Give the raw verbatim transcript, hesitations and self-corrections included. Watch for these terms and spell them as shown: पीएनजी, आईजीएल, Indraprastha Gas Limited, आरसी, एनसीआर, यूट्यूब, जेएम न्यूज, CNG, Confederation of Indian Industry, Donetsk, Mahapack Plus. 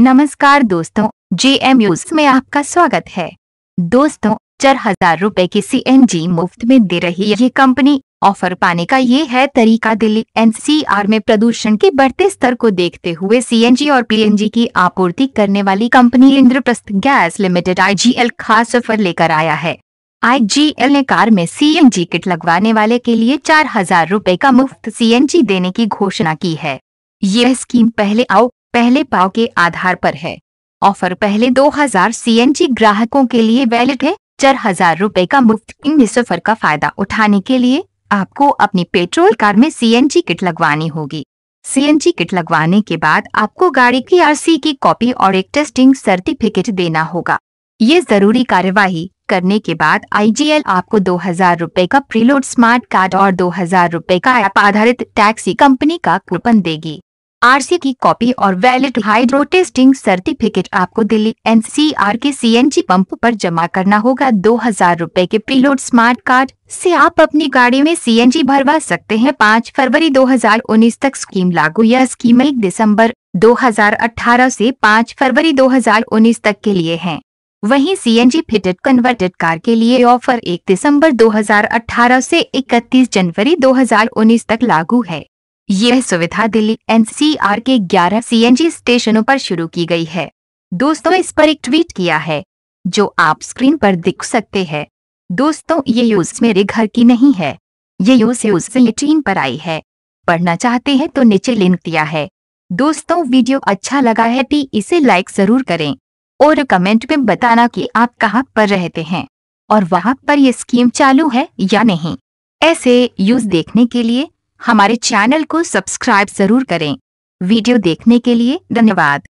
नमस्कार दोस्तों, जेएम न्यूज में आपका स्वागत है। दोस्तों, चार हजार रूपए की सीएनजी मुफ्त में दे रही ये कंपनी। ऑफर पाने का ये है तरीका। दिल्ली एनसीआर में प्रदूषण के बढ़ते स्तर को देखते हुए सीएनजी और पीएनजी की आपूर्ति करने वाली company Indraprastha gas limited आईजीएल खास ऑफर लेकर आया है। आईजीएल ने कार में सीएनजी किट लगवाने वाले के लिए चार हजार रूपए का मुफ्त सीएनजी देने की घोषणा की है। यह स्कीम पहले आओ पहले पाव के आधार पर है। ऑफर पहले दो हजार सीएनजी ग्राहकों के लिए वैलिड है। चार हजार रूपए का मुफ्त इन ऑफर का फायदा उठाने के लिए आपको अपनी पेट्रोल कार में सीएनजी किट लगवानी होगी। सीएनजी किट लगवाने के बाद आपको गाड़ी की आरसी की कॉपी और एक टेस्टिंग सर्टिफिकेट देना होगा। ये जरूरी कार्यवाही करने के बाद आईजीएल आपको दो हजार रूपए का प्रीलोड स्मार्ट कार्ड और दो हजार रूपए का ऐप आधारित टैक्सी कंपनी का कूपन देगी। आरसी की कॉपी और वैलिड हाइड्रो टेस्टिंग सर्टिफिकेट आपको दिल्ली एनसीआर के सीएनजी पंप पर जमा करना होगा। दो हजार रूपए के प्रीलोड स्मार्ट कार्ड से आप अपनी गाड़ी में सीएनजी भरवा सकते हैं। पाँच फरवरी दो हजार उन्नीस तक स्कीम लागू। यह स्कीम एक दिसंबर दो हजार अठारह से पाँच फरवरी दो हजार उन्नीस तक के लिए है। वहीं सीएनजी फिटेड कन्वर्टेड कार के लिए ऑफर एक दिसंबर दो हजार अठारह से इकतीस जनवरी दो हजार उन्नीस तक लागू है। यह सुविधा दिल्ली एनसीआर के ग्यारह सीएनजी स्टेशनों पर शुरू की गई है। दोस्तों, इस पर एक ट्वीट किया है जो आप स्क्रीन पर देख सकते हैं। दोस्तों, ये यूज मेरे घर की नहीं है, ये यूज यूज यूट्यूब पर आई है। पढ़ना चाहते हैं तो नीचे लिंक दिया है। दोस्तों, वीडियो अच्छा लगा है तो इसे लाइक जरूर करें और कमेंट में बताना कि आप कहाँ पर रहते हैं और वहाँ पर यह स्कीम चालू है या नहीं। ऐसे यूज देखने के लिए हमारे चैनल को सब्सक्राइब जरूर करें। वीडियो देखने के लिए धन्यवाद।